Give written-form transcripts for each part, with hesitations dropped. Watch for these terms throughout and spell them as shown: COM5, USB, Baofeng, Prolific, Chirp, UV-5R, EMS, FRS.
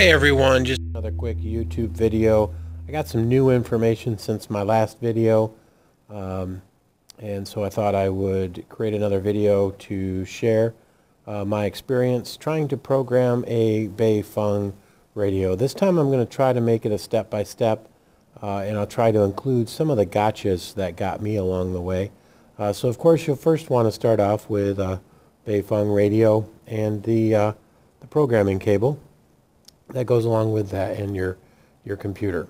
Hey everyone, just another quick YouTube video. I got some new information since my last video, and so I thought I would create another video to share my experience trying to program a Baofeng radio. This time I'm going to try to make it a step-by-step, and I'll try to include some of the gotchas that got me along the way. So of course you'll first want to start off with a Baofeng radio and the programming cable that goes along with that and your computer.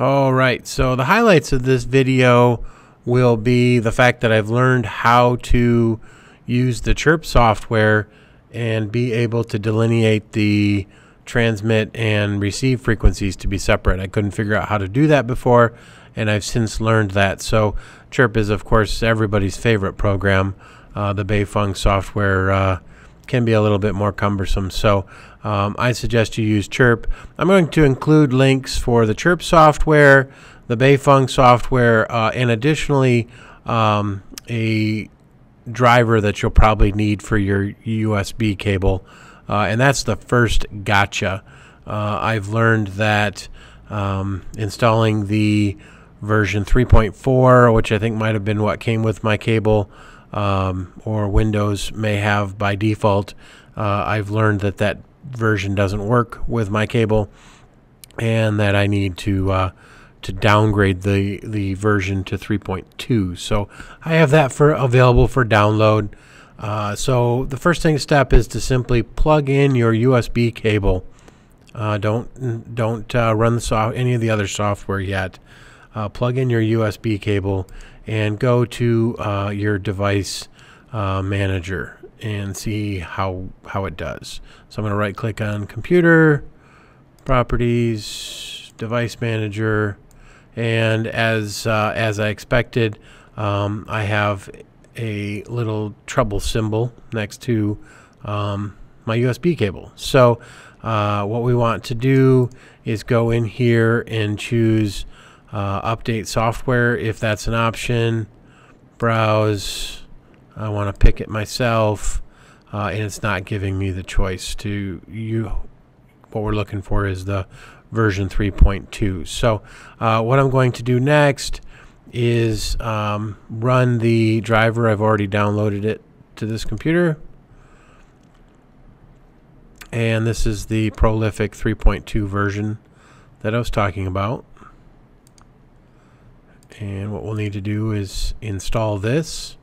Alright, so the highlights of this video will be the fact that I've learned how to use the Chirp software and be able to delineate the transmit and receive frequencies to be separate. I couldn't figure out how to do that before, and I've since learned that. So Chirp is of course everybody's favorite program. The Baofeng software can be a little bit more cumbersome, so I suggest you use Chirp. I'm going to include links for the Chirp software, the Baofeng software, and additionally a driver that you'll probably need for your USB cable, and that's the first gotcha. I've learned that installing the version 3.4, which I think might have been what came with my cable, or Windows may have by default. I've learned that that version doesn't work with my cable, and that I need to downgrade the version to 3.2. So I have that available for download. So the first step is to simply plug in your USB cable. Don't run any of the other software yet. Plug in your USB cable and go to your device manager and see how it does. So I'm going to right click on computer, properties, device manager, and as I expected, I have a little trouble symbol next to my USB cable. So what we want to do is go in here and choose update software if that's an option, browse. I want to pick it myself, and it's not giving me the choice to what we're looking for is the version 3.2. So what I'm going to do next is run the driver. I've already downloaded it to this computer, and this is the Prolific 3.2 version that I was talking about. And what we'll need to do is install this,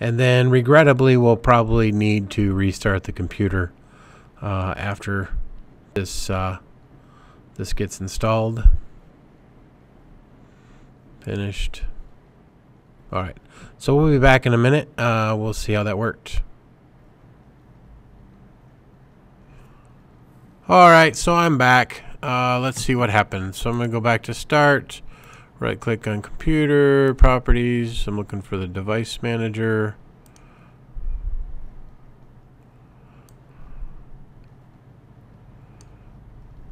and then regrettably we'll probably need to restart the computer after this this gets installed. Finished. Alright, so we'll be back in a minute. We'll see how that worked. Alright, so I'm back. Let's see what happens. So I'm going to go back to start, right click on computer, properties. I'm looking for the device manager.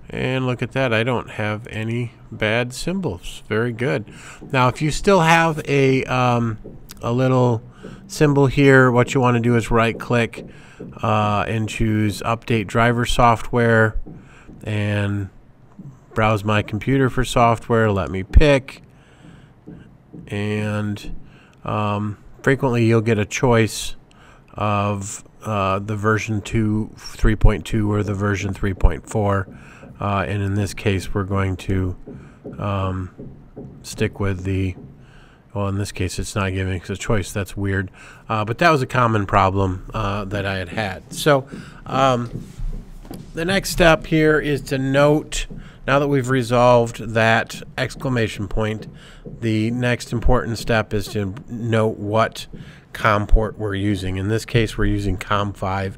And look at that, I don't have any bad symbols. Very good. Now if you still have a little symbol here, what you want to do is right click and choose update driver software and browse my computer for software. Let me pick, and frequently you'll get a choice of the version 3.2 or the version 3.4, and in this case we're going to stick with the, well, in this case it's not giving us a choice. That's weird, but that was a common problem that I had. So the next step here is to note, now that we've resolved that exclamation point, the next important step is to note what COM port we're using. In this case, we're using COM5.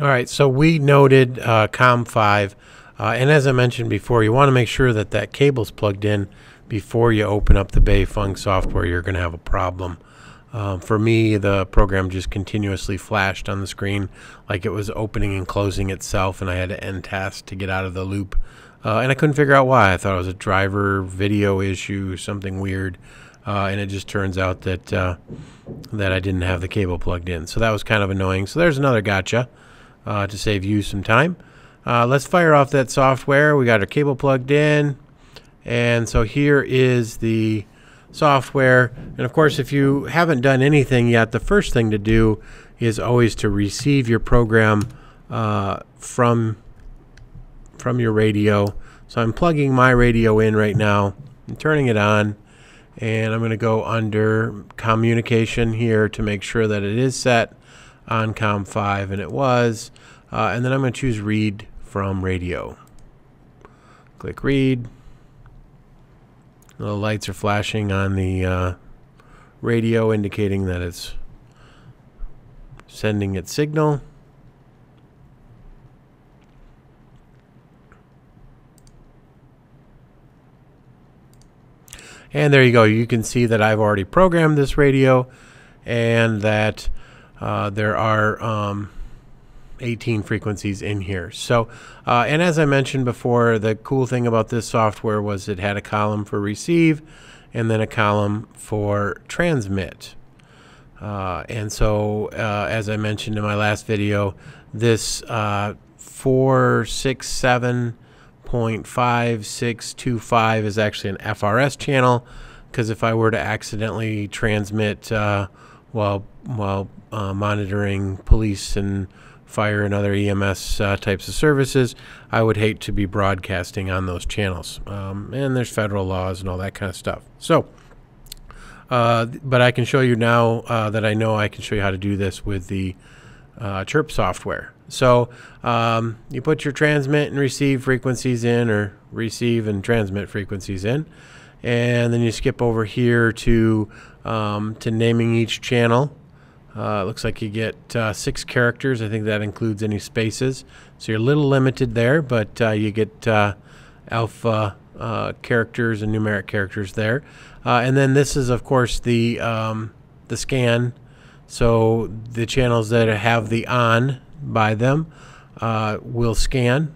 All right, so we noted COM5, and as I mentioned before, you want to make sure that that cable's plugged in before you open up the Baofeng software. You're going to have a problem. For me, the program just continuously flashed on the screen like it was opening and closing itself, and I had to end task to get out of the loop and I couldn't figure out why. I thought it was a driver video issue, something weird, and it just turns out that I didn't have the cable plugged in. So that was kind of annoying. So there's another gotcha to save you some time. Let's fire off that software. We got our cable plugged in, and so here is the software. And of course, if you haven't done anything yet, the first thing to do is always to receive your program from your radio. So I'm plugging my radio in right now and turning it on, and I'm going to go under communication here to make sure that it is set on COM5, and it was, and then I'm going to choose read from radio. Click read. The lights are flashing on the radio, indicating that it's sending its signal. And there you go. You can see that I've already programmed this radio, and that there are 18 frequencies in here. So, and as I mentioned before, the cool thing about this software was it had a column for receive and then a column for transmit. And so, as I mentioned in my last video, this 467.5625 is actually an FRS channel, because if I were to accidentally transmit while monitoring police and fire and other EMS types of services, I would hate to be broadcasting on those channels. And there's federal laws and all that kind of stuff. So, but I can show you now that I know I can show you how to do this with the Chirp software. So you put your transmit and receive frequencies in, or receive and transmit frequencies in, and then you skip over here to naming each channel. Looks like you get 6 characters. I think that includes any spaces. So you're a little limited there, but you get alpha characters and numeric characters there. And then this is, of course, the scan. So the channels that have the on by them will scan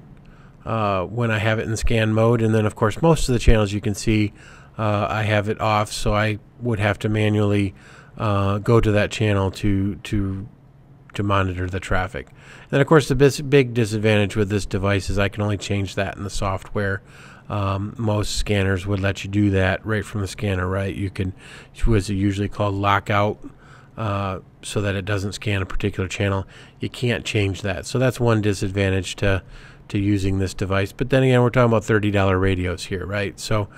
when I have it in scan mode. And then, of course, most of the channels you can see I have it off, so I would have to manually go to that channel to monitor the traffic. And of course, the big disadvantage with this device is I can only change that in the software. Most scanners would let you do that right from the scanner, right? You can, it was usually called lockout, so that it doesn't scan a particular channel. You can't change that, so that's one disadvantage to using this device. But then again, we're talking about $30 radios here, right? So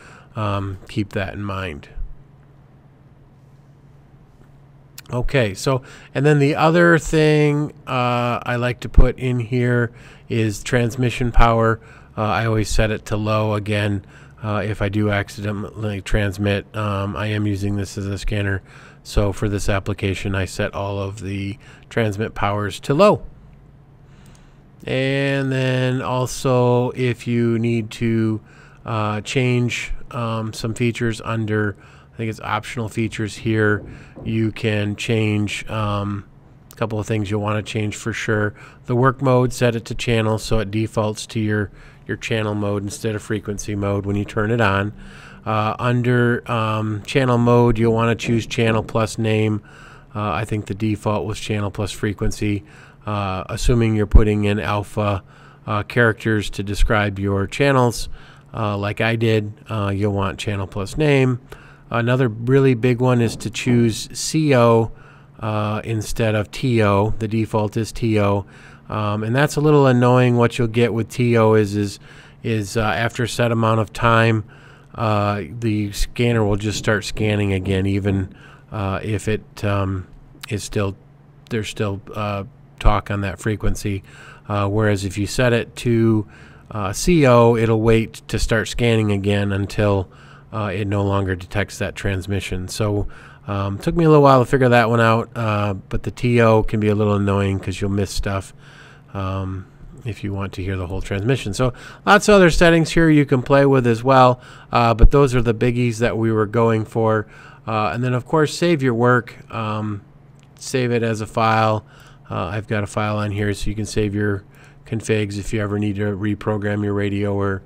keep that in mind. Okay, so, and then the other thing I like to put in here is transmission power. I always set it to low. Again, if I do accidentally transmit, I am using this as a scanner. So for this application, I set all of the transmit powers to low. And then also, if you need to change some features under, I think it's optional features here, you can change a couple of things you'll want to change for sure. The work mode, set it to channel, so it defaults to your channel mode instead of frequency mode when you turn it on. Under channel mode, you'll want to choose channel plus name. I think the default was channel plus frequency, assuming you're putting in alpha characters to describe your channels, like I did. You'll want channel plus name. Another really big one is to choose CO instead of TO. The default is TO, and that's a little annoying. What you'll get with TO is after a set amount of time, the scanner will just start scanning again, even if it is still, there's still talk on that frequency. Whereas if you set it to CO, it'll wait to start scanning again until it no longer detects that transmission. So took me a little while to figure that one out, but the TO can be a little annoying because you'll miss stuff if you want to hear the whole transmission. So lots of other settings here you can play with as well, but those are the biggies that we were going for. And then, of course, save your work. Save it as a file. I've got a file on here, so you can save your configs if you ever need to reprogram your radio, or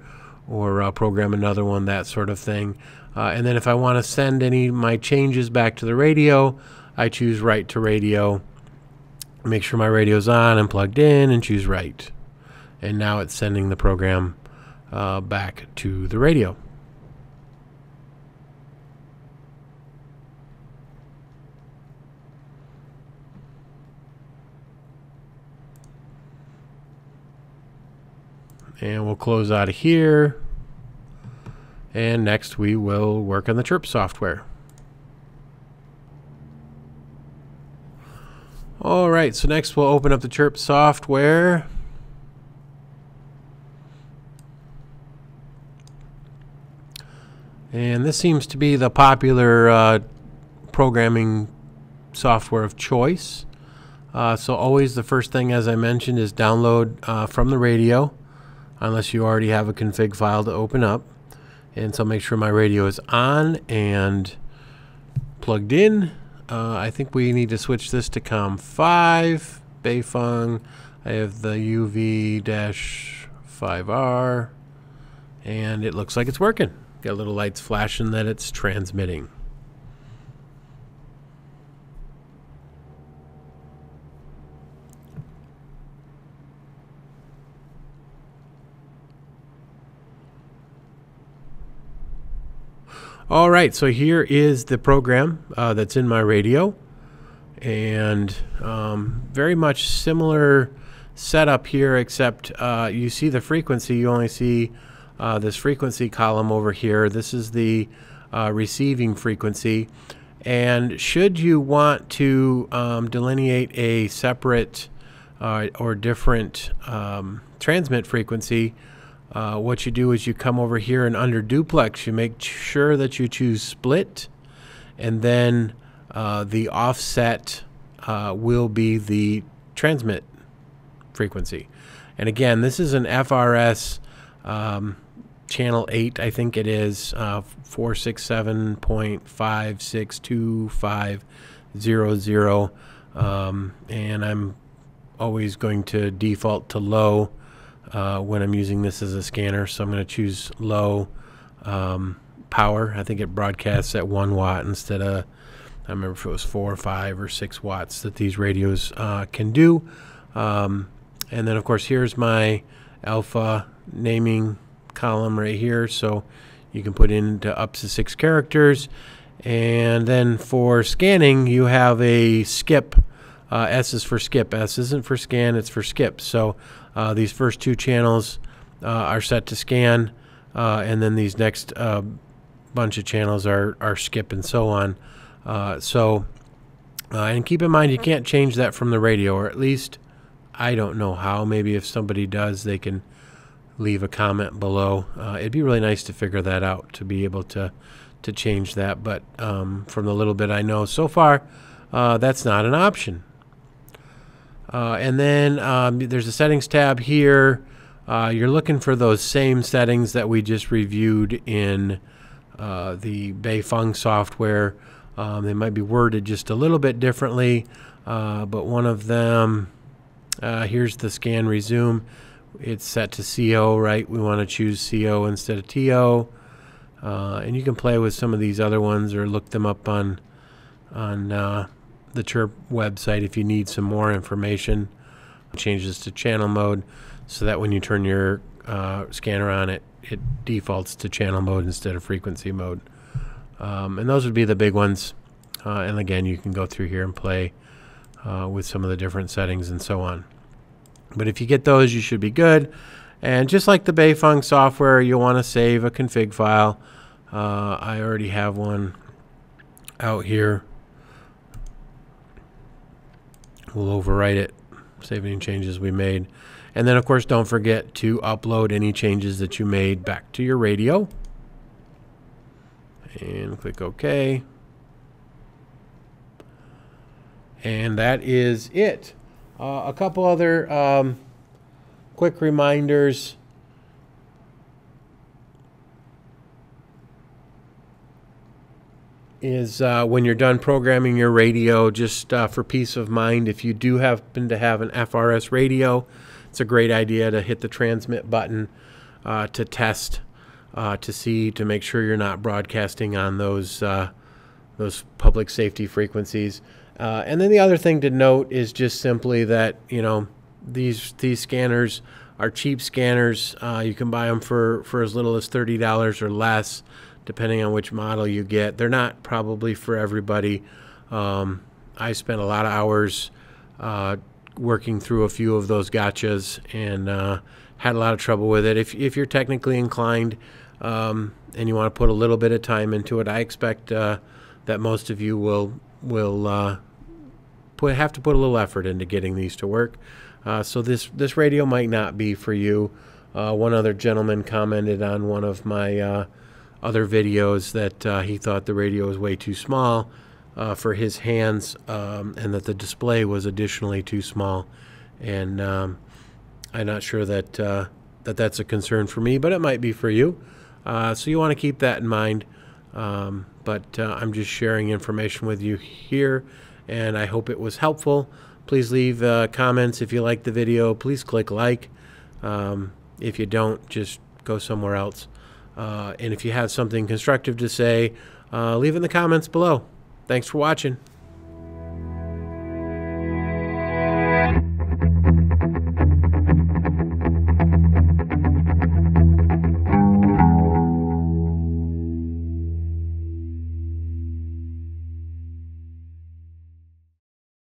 or program another one, that sort of thing. And then if I want to send any of my changes back to the radio, I choose write to radio, make sure my radio's on and plugged in, and choose write. And now it's sending the program back to the radio. And we'll close out of here. And next we will work on the Chirp software. All right, so next we'll open up the Chirp software. And this seems to be the popular programming software of choice. So always the first thing, as I mentioned, is download from the radio, unless you already have a config file to open up. And so make sure my radio is on and plugged in. I think we need to switch this to COM5, Baofeng. I have the UV-5R, and it looks like it's working. Got little lights flashing that it's transmitting. All right, so here is the program that's in my radio, and very much similar setup here, except you see the frequency, you only see this frequency column over here. This is the receiving frequency, and should you want to delineate a separate or different transmit frequency, what you do is you come over here, and under duplex you make sure that you choose split, and then the offset will be the transmit frequency. And again, this is an FRS channel 8, I think it is, 467.562500, and I'm always going to default to low when I'm using this as a scanner, so I'm going to choose low power. I think it broadcasts at 1 watt instead of, I remember if it was 4 or 5 or 6 watts that these radios can do. And then of course here's my alpha naming column right here, so you can put into up to 6 characters. And then for scanning you have a skip. S is for skip. S isn't for scan, it's for skip. So these first 2 channels are set to scan, and then these next bunch of channels are skip, and so on. And keep in mind you can't change that from the radio, or at least I don't know how. Maybe if somebody does, they can leave a comment below. It'd be really nice to figure that out, to be able to change that, but from the little bit I know so far, that's not an option. And then there's a settings tab here. You're looking for those same settings that we just reviewed in the Baofeng software. They might be worded just a little bit differently, but one of them, here's the scan resume. It's set to CO, right? We want to choose CO instead of TO. And you can play with some of these other ones, or look them up on the Chirp website if you need some more information. Change this to channel mode so that when you turn your scanner on, it defaults to channel mode instead of frequency mode. And those would be the big ones. And again, you can go through here and play with some of the different settings and so on. But if you get those, you should be good. And just like the Baofeng software, you'll want to save a config file. I already have one out here. We'll overwrite it, save any changes we made. And then of course don't forget to upload any changes that you made back to your radio. And click OK. And that is it. A couple other quick reminders. Is when you're done programming your radio, just for peace of mind, if you do happen to have an FRS radio, it's a great idea to hit the transmit button to test to make sure you're not broadcasting on those public safety frequencies. And then the other thing to note is just simply that, you know, these scanners are cheap scanners. You can buy them for as little as $30 or less, depending on which model you get. They're not probably for everybody. I spent a lot of hours working through a few of those gotchas and had a lot of trouble with it. If you're technically inclined and you want to put a little bit of time into it, I expect that most of you will have to put a little effort into getting these to work. So this radio might not be for you. One other gentleman commented on one of my other videos that he thought the radio was way too small for his hands, and that the display was additionally too small. And I'm not sure that that's a concern for me, but it might be for you. So you want to keep that in mind. I'm just sharing information with you here, and I hope it was helpful. Please leave comments if you like the video. Please click like. If you don't, just go somewhere else. And if you have something constructive to say, leave it in the comments below. Thanks for watching.